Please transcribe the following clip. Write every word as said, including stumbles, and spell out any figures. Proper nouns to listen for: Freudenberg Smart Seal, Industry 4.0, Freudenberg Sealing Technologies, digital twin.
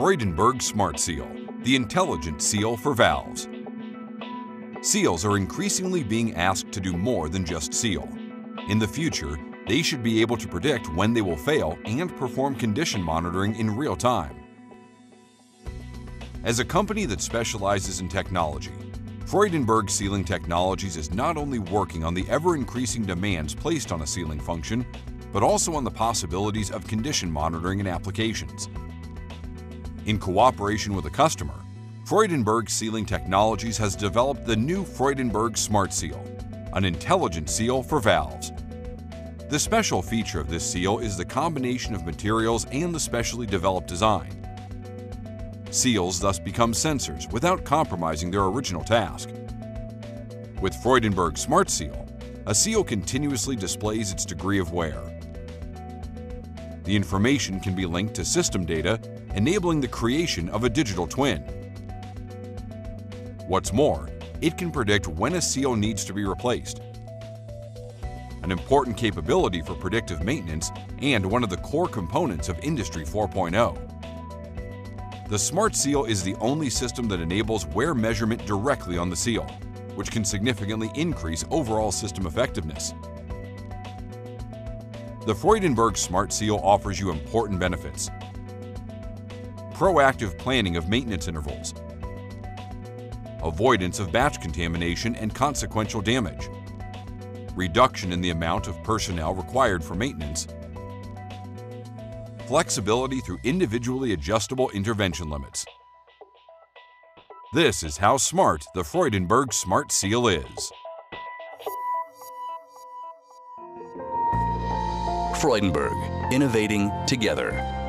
Freudenberg Smart Seal, the intelligent seal for valves. Seals are increasingly being asked to do more than just seal. In the future, they should be able to predict when they will fail and perform condition monitoring in real time. As a company that specializes in technology, Freudenberg Sealing Technologies is not only working on the ever-increasing demands placed on a sealing function, but also on the possibilities of condition monitoring and applications. In cooperation with a customer, Freudenberg Sealing Technologies has developed the new Freudenberg Smart Seal, an intelligent seal for valves. The special feature of this seal is the combination of materials and the specially developed design. Seals thus become sensors without compromising their original task. With Freudenberg Smart Seal, a seal continuously displays its degree of wear. The information can be linked to system data, enabling the creation of a digital twin. What's more, it can predict when a seal needs to be replaced, an important capability for predictive maintenance and one of the core components of Industry four point oh. The Smart Seal is the only system that enables wear measurement directly on the seal, which can significantly increase overall system effectiveness. The Freudenberg Smart Seal offers you important benefits: proactive planning of maintenance intervals, avoidance of batch contamination and consequential damage, reduction in the amount of personnel required for maintenance, flexibility through individually adjustable intervention limits. This is how smart the Freudenberg Smart Seal is. Freudenberg, innovating together.